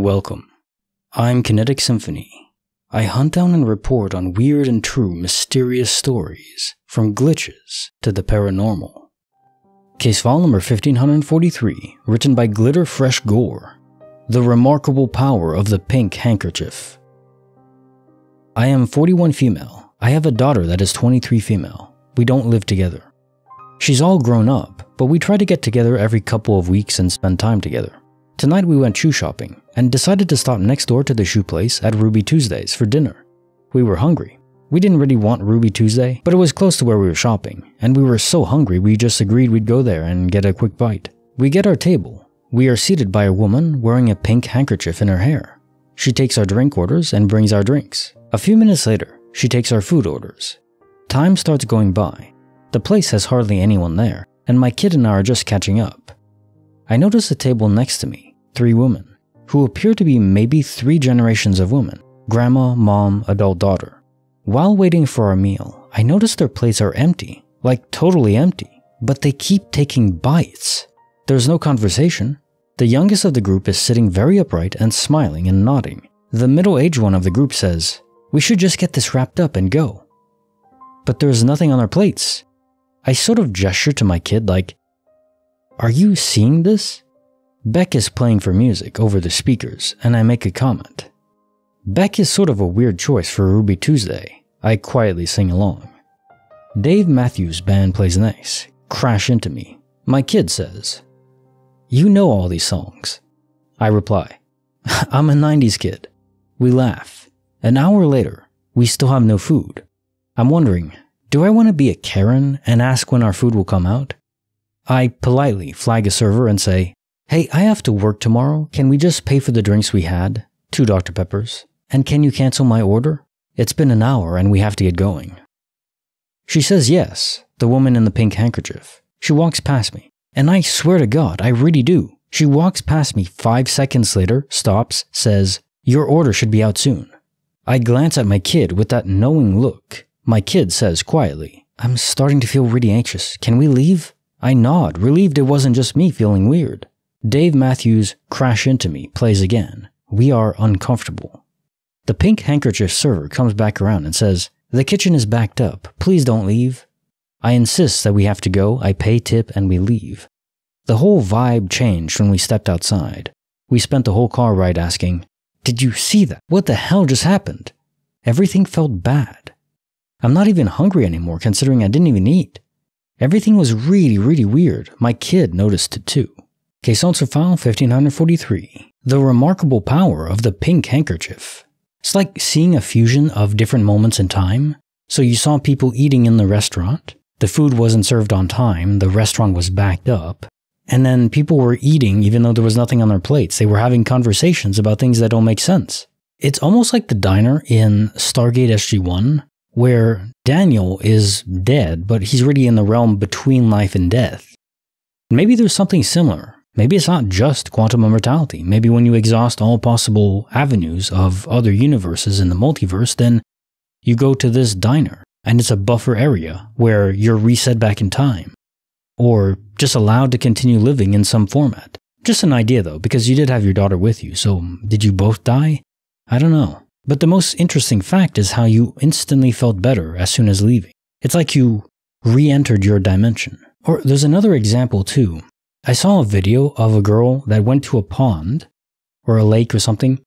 Welcome. I'm Kinetic Symphony. I hunt down and report on weird and true mysterious stories, from glitches to the paranormal. Case file number 1543, written by GlitterfreshGore. The Remarkable Power of the Pink Handkerchief. I am 41 female. I have a daughter that is 23 female. We don't live together. She's all grown up, but we try to get together every couple of weeks and spend time together. Tonight we went shoe shopping and decided to stop next door to the shoe place at Ruby Tuesday's for dinner. We were hungry. We didn't really want Ruby Tuesday, but it was close to where we were shopping, and we were so hungry we just agreed we'd go there and get a quick bite. We get our table. We are seated by a woman wearing a pink handkerchief in her hair. She takes our drink orders and brings our drinks. A few minutes later, she takes our food orders. Time starts going by. The place has hardly anyone there, and my kid and I are just catching up. I notice the table next to me, three women, who appear to be maybe three generations of women, grandma, mom, adult daughter. While waiting for our meal, I notice their plates are empty, like totally empty, but they keep taking bites. There's no conversation. The youngest of the group is sitting very upright and smiling and nodding. The middle-aged one of the group says, "We should just get this wrapped up and go." But there's nothing on our plates. I sort of gesture to my kid like, "Are you seeing this?" Beck is playing for music over the speakers, and I make a comment. Beck is sort of a weird choice for Ruby Tuesday. I quietly sing along. Dave Matthews' band plays nice. Crash Into Me. My kid says, "You know all these songs." I reply, "I'm a 90s kid." We laugh. An hour later, we still have no food. I'm wondering, do I want to be a Karen and ask when our food will come out? I politely flag a server and say, "Hey, I have to work tomorrow. Can we just pay for the drinks we had? Two Dr. Peppers. And can you cancel my order? It's been an hour and we have to get going." She says yes, the woman in the pink handkerchief. She walks past me. And I swear to God, I really do. She walks past me 5 seconds later, stops, says, "Your order should be out soon." I glance at my kid with that knowing look. My kid says quietly, "I'm starting to feel really anxious. Can we leave?" I nod, relieved it wasn't just me feeling weird. Dave Matthews' Crash Into Me plays again. We are uncomfortable. The pink handkerchief server comes back around and says, "The kitchen is backed up. Please don't leave." I insist that we have to go. I pay tip and we leave. The whole vibe changed when we stepped outside. We spent the whole car ride asking, "Did you see that? What the hell just happened?" Everything felt bad. I'm not even hungry anymore, considering I didn't even eat. Everything was really, really weird. My kid noticed it too. Case answer file 1543. The Remarkable Power of the Pink Handkerchief. It's like seeing a fusion of different moments in time. So you saw people eating in the restaurant. The food wasn't served on time. The restaurant was backed up. And then people were eating even though there was nothing on their plates. They were having conversations about things that don't make sense. It's almost like the diner in Stargate SG-1. Where Daniel is dead, but he's really in the realm between life and death. Maybe there's something similar. Maybe it's not just quantum immortality. Maybe when you exhaust all possible avenues of other universes in the multiverse, then you go to this diner, and it's a buffer area where you're reset back in time, or just allowed to continue living in some format. Just an idea though, because you did have your daughter with you, so did you both die? I don't know. But the most interesting fact is how you instantly felt better as soon as leaving. It's like you re-entered your dimension. Or there's another example too. I saw a video of a girl that went to a pond or a lake or something.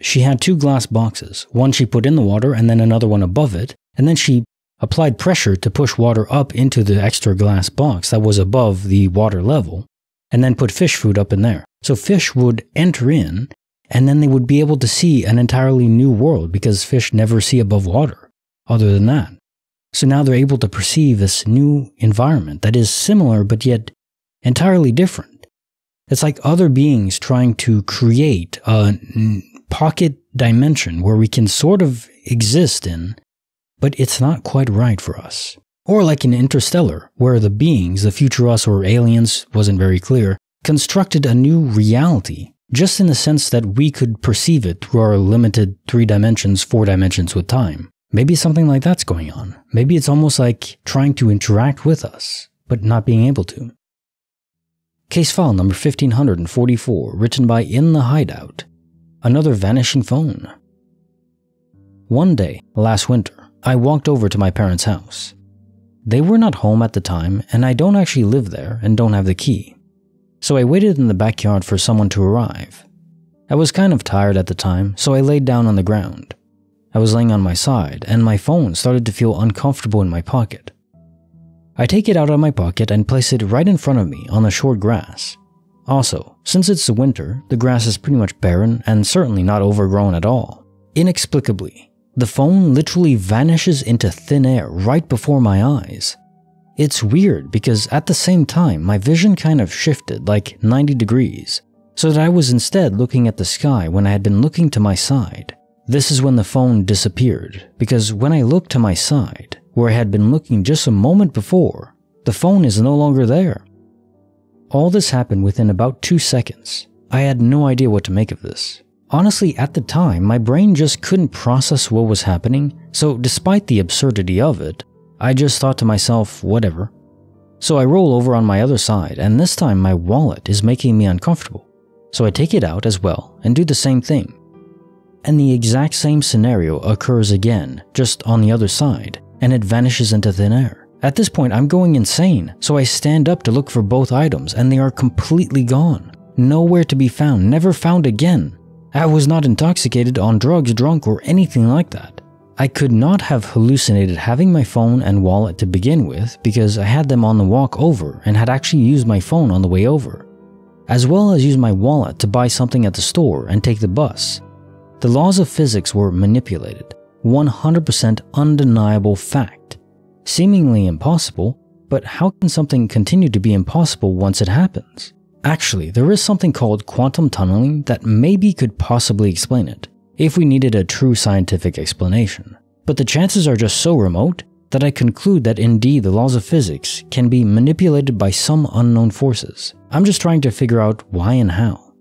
She had two glass boxes. One she put in the water and then another one above it. And then she applied pressure to push water up into the extra glass box that was above the water level and then put fish food up in there. So fish would enter in, and then they would be able to see an entirely new world because fish never see above water, other than that. So now they're able to perceive this new environment that is similar but yet entirely different. It's like other beings trying to create a pocket dimension where we can sort of exist in, but it's not quite right for us. Or like in Interstellar, where the beings, the future us or aliens, wasn't very clear, constructed a new reality. Just in the sense that we could perceive it through our limited 3 dimensions, 4 dimensions with time. Maybe something like that's going on. Maybe it's almost like trying to interact with us, but not being able to. Case file number 1544, written by In The Hideout. another vanishing phone. One day, last winter, I walked over to my parents' house. They were not home at the time, and I don't actually live there and don't have the key. So I waited in the backyard for someone to arrive. I was kind of tired at the time, so I laid down on the ground. I was laying on my side, and my phone started to feel uncomfortable in my pocket. I take it out of my pocket and place it right in front of me on the short grass. Also, since it's the winter, the grass is pretty much barren and certainly not overgrown at all. Inexplicably, the phone literally vanishes into thin air right before my eyes. It's weird because at the same time, my vision kind of shifted like 90 degrees, so that I was instead looking at the sky when I had been looking to my side. This is when the phone disappeared, because when I looked to my side, where I had been looking just a moment before, the phone is no longer there. All this happened within about 2 seconds. I had no idea what to make of this. Honestly, at the time, my brain just couldn't process what was happening, so despite the absurdity of it, I just thought to myself, whatever. So I roll over on my other side, and this time my wallet is making me uncomfortable. So I take it out as well and do the same thing. And the exact same scenario occurs again, just on the other side, and it vanishes into thin air. At this point, I'm going insane, so I stand up to look for both items, and they are completely gone. Nowhere to be found, never found again. I was not intoxicated, on drugs, drunk, or anything like that. I could not have hallucinated having my phone and wallet to begin with because I had them on the walk over and had actually used my phone on the way over, as well as used my wallet to buy something at the store and take the bus. The laws of physics were manipulated, 100% undeniable fact. Seemingly impossible, but how can something continue to be impossible once it happens? Actually, there is something called quantum tunneling that maybe could possibly explain it, if we needed a true scientific explanation. But the chances are just so remote that I conclude that indeed the laws of physics can be manipulated by some unknown forces. I'm just trying to figure out why and how.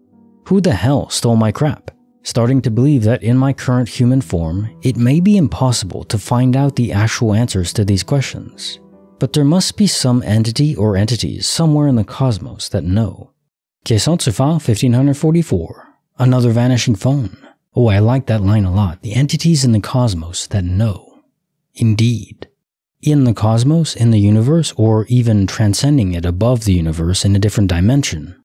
Who the hell stole my crap? Starting to believe that in my current human form, it may be impossible to find out the actual answers to these questions. But there must be some entity or entities somewhere in the cosmos that know. Question to file 1544. Another vanishing phone. Oh, I like that line a lot. The entities in the cosmos that know. Indeed. In the cosmos, in the universe, or even transcending it above the universe in a different dimension.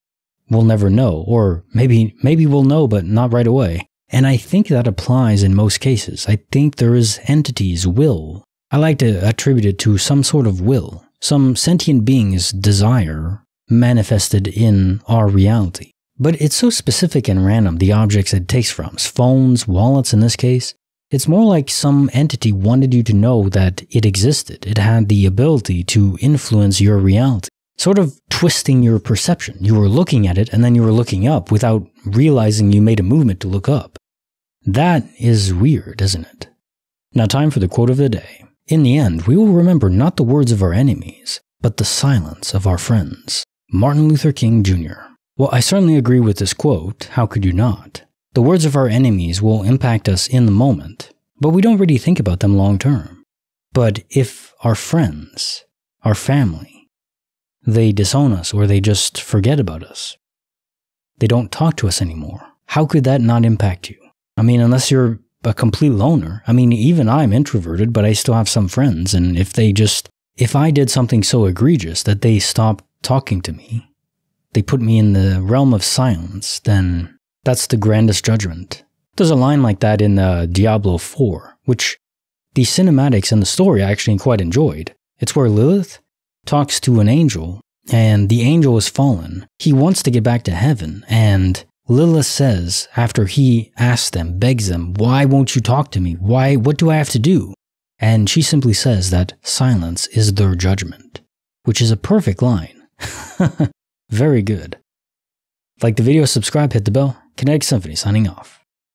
We'll never know, or maybe we'll know, but not right away. And I think that applies in most cases. I think there is entities' will. I like to attribute it to some sort of will, some sentient being's desire manifested in our reality. But it's so specific and random, the objects it takes from, phones, wallets in this case. It's more like some entity wanted you to know that it existed. It had the ability to influence your reality. Sort of twisting your perception. You were looking at it and then you were looking up without realizing you made a movement to look up. That is weird, isn't it? Now time for the quote of the day. In the end, we will remember not the words of our enemies, but the silence of our friends. Martin Luther King Jr. Well, I certainly agree with this quote. How could you not? The words of our enemies will impact us in the moment, but we don't really think about them long term. But if our friends, our family, they disown us or they just forget about us. They don't talk to us anymore. How could that not impact you? I mean, unless you're a complete loner. I mean, even I'm introverted, but I still have some friends. And if I did something so egregious that they stopped talking to me, they put me in the realm of silence, then that's the grandest judgment. There's a line like that in Diablo 4, which the cinematics and the story I actually quite enjoyed. It's where Lilith talks to an angel, and the angel is fallen. He wants to get back to heaven, and Lilith says, after he asks them, begs them, why won't you talk to me? Why? What do I have to do? And she simply says that silence is their judgment, which is a perfect line. Very good. Like the video, subscribe, hit the bell. Kinetic Symphony signing off.